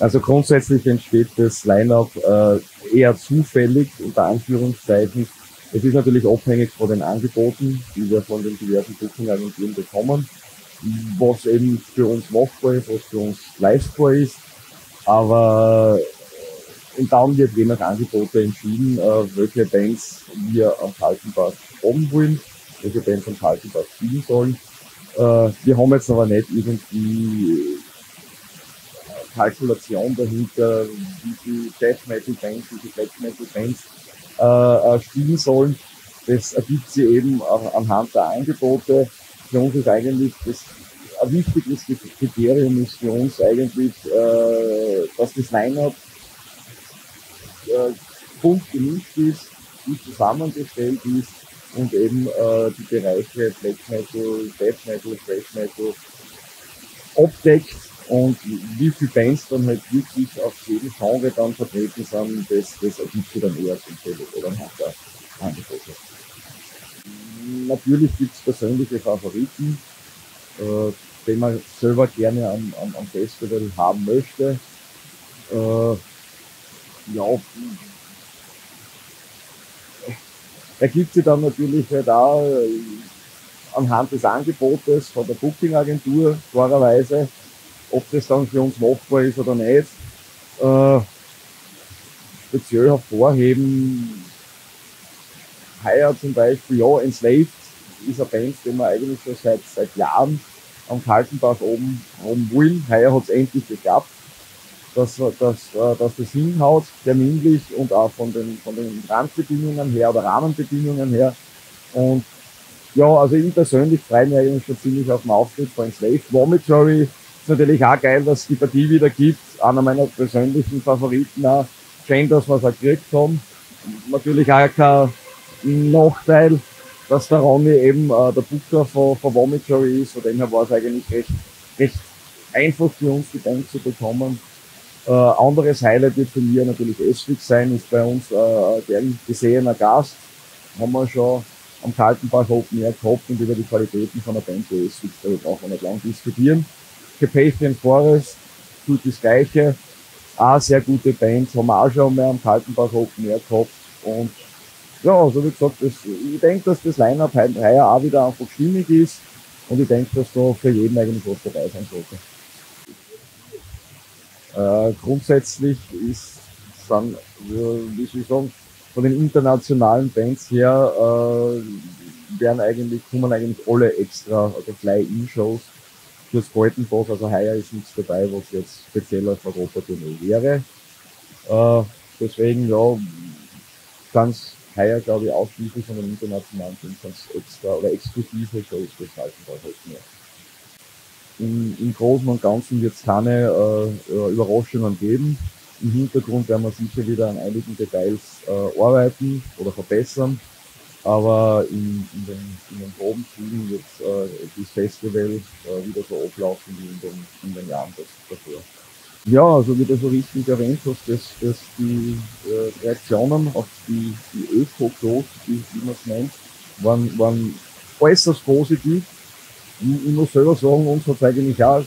Also grundsätzlich entsteht das Line-Up eher zufällig, unter Anführungszeichen. Es ist natürlich abhängig von den Angeboten, die wir von den diversen Booking-Agenturen bekommen, was eben für uns machbar ist, was für uns leistbar ist. Aber und dann wird je nach Angebote entschieden, welche Bands wir am Kaltenbach haben wollen, welche Bands am Kaltenbach spielen sollen. Wir haben jetzt aber nicht irgendwie Kalkulation dahinter, wie viele Death-Metal-Bands, wie viele Black-Metal-Bands spielen sollen. Das ergibt sich eben anhand der Angebote. Für uns ist eigentlich das ein wichtiges Kriterium ist für uns eigentlich, dass das Line-Up bunt gemischt ist, gut zusammengestellt ist und eben die Bereiche Black-Metal, Death-Metal, Thrash-Metal abdeckt. Und wie viele Bands dann halt wirklich auf jedem Genre dann vertreten sind, das ergibt sich dann eher zufällig oder nach der Angebote. Natürlich gibt es persönliche Favoriten, die man selber gerne am Festival haben möchte. Ja, ergibt sich dann natürlich halt auch anhand des Angebotes von der Booking-Agentur klarerweise, ob das dann für uns machbar ist oder nicht. Speziell hervorheben, heuer zum Beispiel, ja, Enslaved ist eine Band, die wir eigentlich schon seit Jahren am Kaltenbach oben wollen. Heuer hat es endlich geklappt, dass das hinhaut, terminlich und auch von den Randbedingungen her oder Rahmenbedingungen her. Und ja, also ich persönlich freue mich eigentlich schon ziemlich auf den Auftritt von Enslaved. Vomitory, natürlich auch geil, dass es die Partie wieder gibt. Einer meiner persönlichen Favoriten auch. Schön, dass wir es auch gekriegt haben. Natürlich auch kein Nachteil, dass der Ronny eben der Booker von Vomitory ist. Von dem her war es eigentlich recht einfach für uns, die Band zu bekommen. Anderes Highlight wird für mich natürlich Esswig sein, ist bei uns gern gesehener Gast. Haben wir schon am Kaltenbach Open Air gehabt und über die Qualitäten von der Band wie Esswig brauchen wir nicht lang diskutieren. Capacity Forest tut das Gleiche. Auch sehr gute Bands, Hommage haben wir am Kaltenbach Open Air gehabt. Und ja, also wie gesagt, ich denke, dass das Line-Up heuer auch wieder einfach stimmig ist. Und ich denke, dass da für jeden eigentlich was dabei sein sollte. Grundsätzlich sind, wie soll ich sagen, von den internationalen Bands her, kommen eigentlich alle extra, also Fly-In-Shows. Fürs Kaltenbach, also heuer ist nichts dabei, was jetzt speziell auf Europa-Tournee wäre. Deswegen, ja, ganz heuer, glaube ich, ausschließlich von den internationalen Teams ganz extra oder exklusive Shows des Kaltenbach halt mehr. Im Großen und Ganzen wird es keine Überraschungen geben. Im Hintergrund werden wir sicher wieder an einigen Details arbeiten oder verbessern. Aber in den groben Zügen wird das Festival wieder so ablaufen wie in den Jahren davor. Ja, also wie du so richtig erwähnt hast, dass die Reaktionen auf die Öko-Klo, wie man es nennt, waren äußerst positiv. Ich muss selber sagen, uns hat es eigentlich auch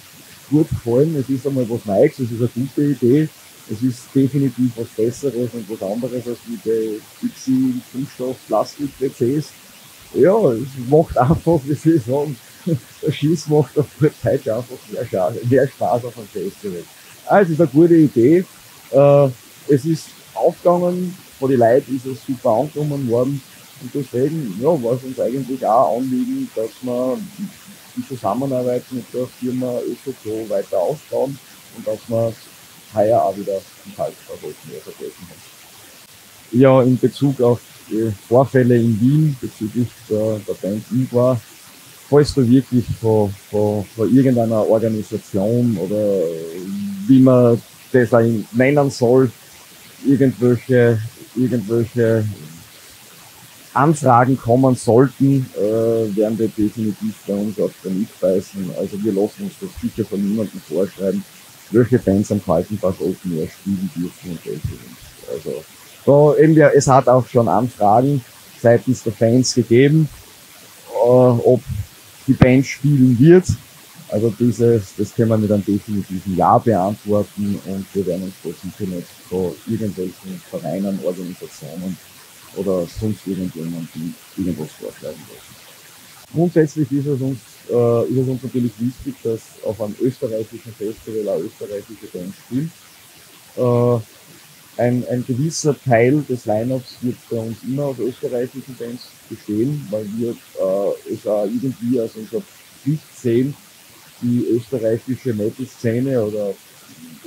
gut gefallen. Es ist einmal was Neues, es ist eine gute Idee. Es ist definitiv was Besseres und was anderes als wie bei Dixie, Kunststoff, Plastik, PCs. Ja, es macht einfach, wie soll ich sagen, Schiss macht auf der Zeit einfach mehr Spaß auf einem Festival. Also, es ist eine gute Idee. Es ist aufgegangen, von den Leuten ist es super angenommen worden. Und deswegen, ja, war es uns eigentlich auch anliegen, dass wir die Zusammenarbeit mit der Firma Öko-Klo weiter ausbauen und dass wir es heuer auch wieder im Kaltenbach Open Air vertreten haben. Ja, in Bezug auf die Vorfälle in Wien, bezüglich der Band Igwa, falls du wirklich von irgendeiner Organisation oder wie man das auch nennen soll, irgendwelche Anfragen kommen sollten, werden wir definitiv bei uns auf der Liste beißen. Also wir lassen uns das sicher von niemandem vorschreiben, welche Bands am Kaltenbach Open Air spielen dürfen und welche nicht. Also so, eben, es hat auch schon Anfragen seitens der Fans gegeben, ob die Band spielen wird. Also das können wir mit einem definitiven Ja beantworten und wir werden uns das sicher nicht von irgendwelchen Vereinen, Organisationen oder sonst irgendjemandem irgendwas vorschlagen lassen. Grundsätzlich ist es uns natürlich wichtig, dass auf einem österreichischen Festival eine österreichische Band spielt. Ein gewisser Teil des Lineups wird bei uns immer aus österreichischen Bands bestehen, weil wir es auch irgendwie als unser Pflicht sehen, die österreichische Metal-Szene oder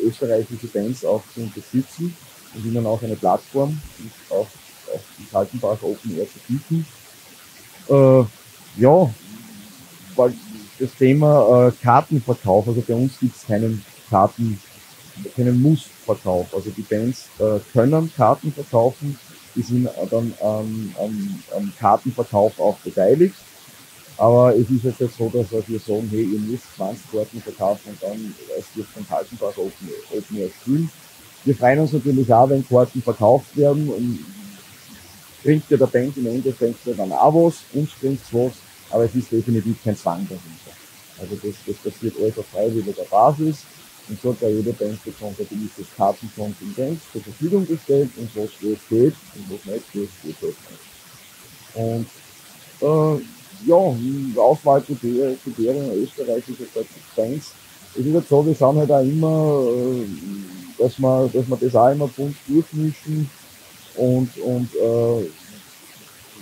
österreichische Bands auch zu unterstützen und ihnen auch eine Plattform auf dem Kaltenbach Open Air zu bieten. Ja, weil das Thema Kartenverkauf, also bei uns gibt es keinen Muss-Verkauf. Also die Bands können Karten verkaufen, die sind dann am Kartenverkauf auch beteiligt. Aber es ist jetzt nicht so, dass wir sagen, hey, ihr müsst 20 Karten verkaufen und dann erst dürft ihr den Kaltenbach Open Air spielen. Wir freuen uns natürlich auch, wenn Karten verkauft werden und bringt ja der Band im Endeffekt dann auch was, uns bringt's was, aber es ist definitiv kein Zwang dahinter. Also das passiert alles auf freiwilliger Basis. Und so hat ja jede Band bekommt ein gewisses Kartenkontingent zur Verfügung gestellt und was geht und was nicht geht, geht halt nicht. Und ja, Auswahlkriterien österreichischer Bands. Es ist halt so, wir schauen halt auch immer, dass wir das auch immer bunt durchmischen und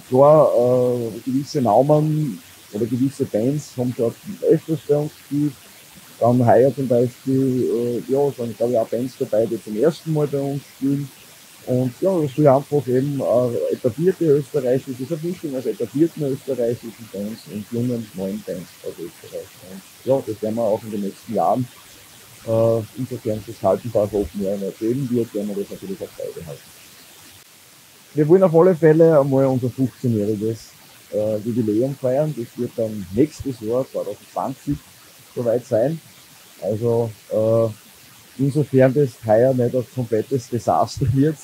klar, gewisse Namen oder gewisse Bands haben schon öfters bei uns gespielt. Dann heuer zum Beispiel, ja, sind glaube ich auch Bands dabei, die zum ersten Mal bei uns spielen. Und ja, das soll einfach eben etablierte österreichische, das ist eine Mischung aus etablierten österreichischen Bands und jungen, neuen Bands aus Österreich. Und ja, das werden wir auch in den nächsten Jahren, insofern das Kaltenbach Open Air erleben wird, werden wir das natürlich auch beibehalten. Wir wollen auf alle Fälle einmal unser 15-jähriges Jubiläum feiern. Das wird dann nächstes Jahr, 2020, soweit sein. Also insofern das heuer nicht ein komplettes Desaster wird,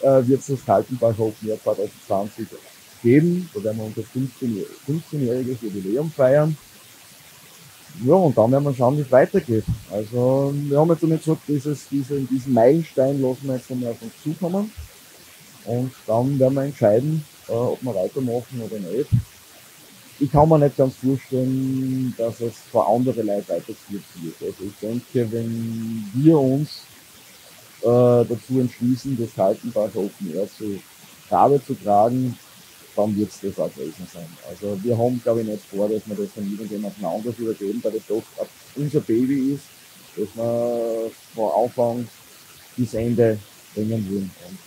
wird es das Kaltenbach Open Air 2020 geben. Da werden wir unser 15-jähriges Jubiläum feiern. Ja, und dann werden wir schauen, wie es weitergeht. Also wir haben jetzt damit gesagt, diesen Meilenstein lassen wir jetzt einmal auf uns zukommen. Und dann werden wir entscheiden, ob wir weitermachen oder nicht. Ich kann mir nicht ganz vorstellen, dass es für andere Leute weitergeführt wird. Also ich denke, wenn wir uns dazu entschließen, das Kaltenbach Open Air zu Grabe zu tragen, dann wird es das auch gewesen sein. Also wir haben, glaube ich, nicht vor, dass wir das von irgendjemandem anders übergeben, weil das doch unser Baby ist, dass wir von Anfang bis Ende bringen wollen. Und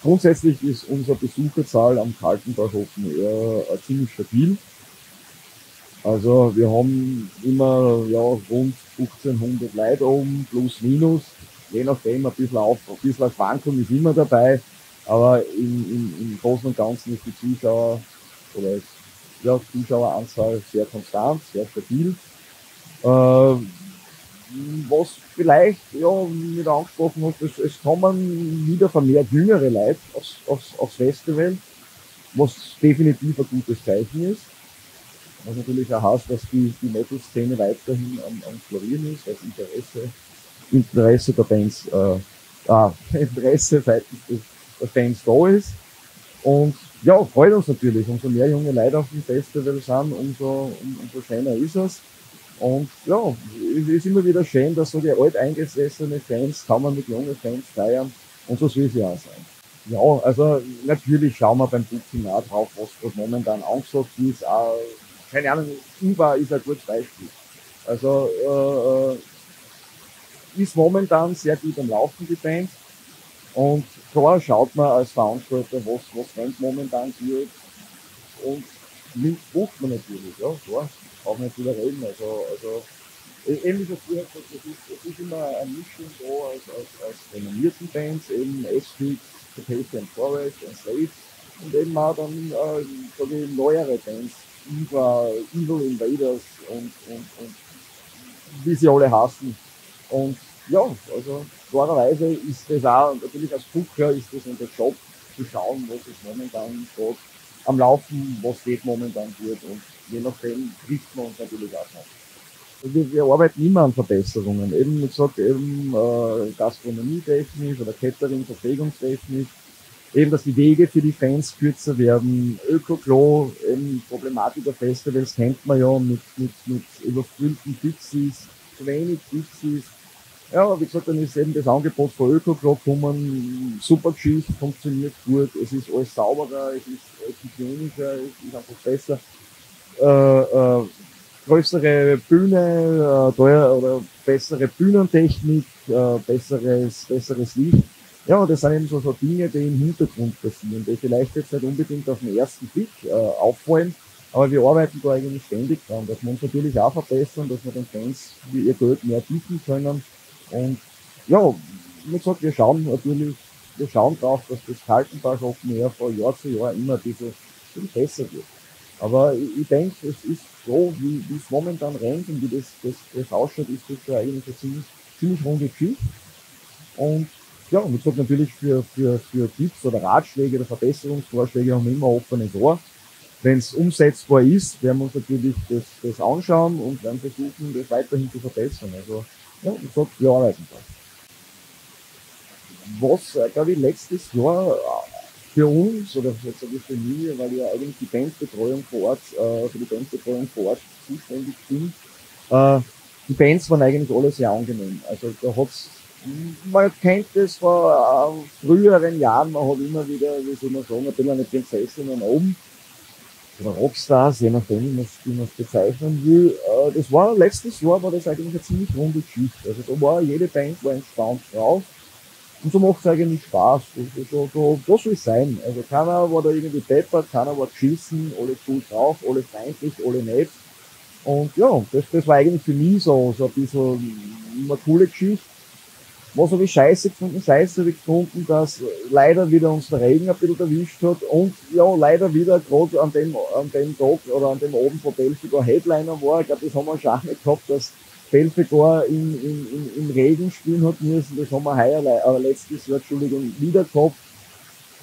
grundsätzlich ist unsere Besucherzahl am Kaltenbach Open Air ziemlich stabil. Also wir haben immer ja, rund 1500 Leute oben, plus minus. Je nachdem, ein bisschen Schwankung ist immer dabei. Aber im Großen und Ganzen ist die Zuschaueranzahl sehr konstant, sehr stabil. Was vielleicht, ja, mit angesprochen hast, es kommen wieder vermehrt jüngere Leute aufs Festival, was definitiv ein gutes Zeichen ist. Was natürlich auch heißt, dass die Metal-Szene weiterhin am Florieren ist, weil Interesse der Bands, Interesse seitens der Fans da ist. Und Ja, freut uns natürlich. Umso mehr junge Leute auf dem Festival sind, umso schöner ist es. Und ja, es ist immer wieder schön, dass so die alteingesessene Fans kann man mit jungen Fans feiern. Und so soll es ja auch sein. Ja, also natürlich schauen wir beim Booking auch drauf, was momentan angesagt ist. Auch, keine Ahnung, Igwa ist ein gutes Beispiel. Also ist momentan sehr gut am Laufen die Band. Und klar schaut man als Veranstalter, was rennt momentan geht. Und nimmt bucht man natürlich, ja, klar. Brauchen wir nicht drüber reden. Also ähnlich als früher, es ist immer eine Mischung da als renommierten Bands, eben S-Feed, Capacity Forest, Enslaved und eben auch dann neuere Bands, Igwa, Evil Invaders und wie sie alle hassen. Und ja, also klarerweise ist das auch, natürlich als Booker ist das unser Job, zu schauen, was ist momentan gerade am Laufen, was geht momentan gut und je nachdem trifft man uns natürlich auch noch. Wir arbeiten immer an Verbesserungen, eben wie gesagt, eben gastronomietechnisch oder Catering, verpflegungstechnisch, eben dass die Wege für die Fans kürzer werden, Öko-Klo, eben Problematiker Festivals kennt man ja mit überfüllten Pixies, zu wenig Pixies. Ja, wie gesagt, dann ist eben das Angebot von Öko-Klo gekommen, super Geschichte, funktioniert gut, es ist alles sauberer, es ist alles hygienischer, es ist einfach besser. Größere Bühne, teuer oder bessere Bühnentechnik, besseres Licht. Ja, das sind eben so Dinge, die im Hintergrund passieren, die vielleicht jetzt nicht unbedingt auf den ersten Blick auffallen, aber wir arbeiten da eigentlich ständig dran, dass wir uns natürlich auch verbessern, dass wir den Fans ihr Geld mehr bieten können. Und ja, wie gesagt, wir schauen drauf, dass das Kaltenbach Open Air von Jahr zu Jahr immer ein bisschen besser wird. Aber ich denke, es ist so, wie es momentan rennt und wie das ausschaut, ist das ja eigentlich eine ziemlich runde Geschichte. Und ja, und ich sage natürlich für Tipps oder Ratschläge oder Verbesserungsvorschläge haben wir immer offenes Ohr. Wenn es umsetzbar ist, werden wir uns natürlich das anschauen und werden versuchen, das weiterhin zu verbessern. Also ja, ich sage, wir arbeiten da. Was, glaube ich, letztes Jahr für uns, oder jetzt sage ich für mich, weil ich ja eigentlich für die Bandbetreuung vor Ort zuständig bin, die Bands waren eigentlich alle sehr angenehm. Also man kennt das von früheren Jahren, man hat immer wieder, wie soll man sagen, ein bisschen eine Prinzessin und oben, oder Rockstars, je nachdem, wie man es bezeichnen will. Letztes Jahr war das eigentlich eine ziemlich runde Geschichte. Also da war jede Band entspannt drauf. Und so macht es eigentlich Spaß. Das soll es sein. Also keiner war da irgendwie deppert, keiner war geschissen, alle cool drauf, alle freundlich, alle nett. Und ja, das war eigentlich für mich so ein bisschen eine coole Geschichte. Was habe ich scheiße gefunden, dass leider wieder uns der Regen ein bisschen erwischt hat und ja, leider wieder gerade an dem Tag oder an dem Abend von Belphegor Headliner war. Ich glaube, das haben wir schon nicht gehabt, dass Belphegor im Regen spielen hat müssen, das haben wir letztes Jahr, Entschuldigung, wieder gehabt.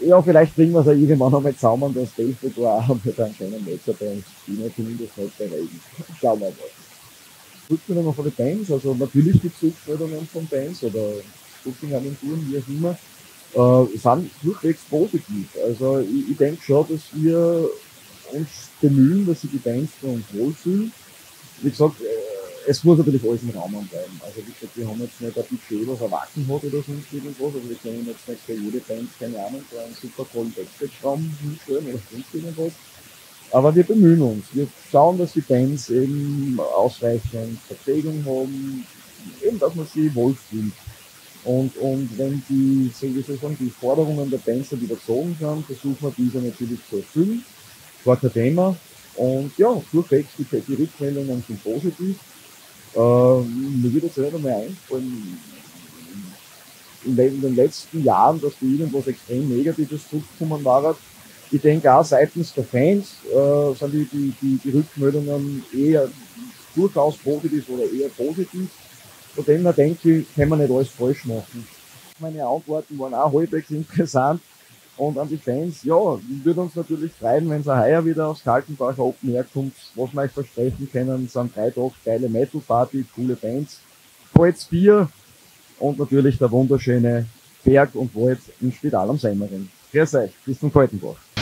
Ja, vielleicht bringen wir es ja irgendwann einmal zusammen, dass Belphegor auch mit einem schönen Netzer bei uns spielen, zumindest nicht bei Regen. Schauen wir mal. Rückmeldungen von den Bands, also natürlich gibt es Rückmeldungen von Bands oder Booking-Agenturen, wie auch immer, sind durchwegs positiv. Also ich denke schon, dass wir uns bemühen, dass sich die Bands bei uns wohlfühlen. Wie gesagt, es muss natürlich alles im Rahmen bleiben. Also wie gesagt, wir haben jetzt nicht ein Budget, was erwarten hat oder sonst irgendwas. Also wir können jetzt nicht für jede Band, keine Ahnung, für einen super tollen Backstage-Raum hinstellen oder sonst irgendwas. Aber wir bemühen uns. Wir schauen, dass die Bands eben ausreichend Verpflegung haben, eben, dass man sie wohlfühlt. Und wenn die Forderungen der Bands dann überzogen sind, versuchen wir diese natürlich zu erfüllen. War kein Thema. Und ja, durchwegs die Rückmeldungen sind positiv. Mir wird jetzt noch mal einfallen, in den letzten Jahren, dass da irgendwas extrem Negatives zurückgekommen war. Ich denke auch seitens der Fans sind die Rückmeldungen eher durchaus positiv oder eher positiv. Von dem her denke ich, kann man nicht alles falsch machen. Meine Antworten waren auch halbwegs interessant. Und an die Fans, ja, würde uns natürlich freuen, wenn ihr heuer wieder aufs Kaltenbach Open Air kommt. Was wir euch versprechen können, sind 3 Tage geile Metal-Party, coole Bands, Holzbier und natürlich der wunderschöne Berg und Wald im Spital am Semmering. Grüß euch, bis zum Kaltenbach.